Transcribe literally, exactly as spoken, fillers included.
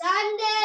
Sunday.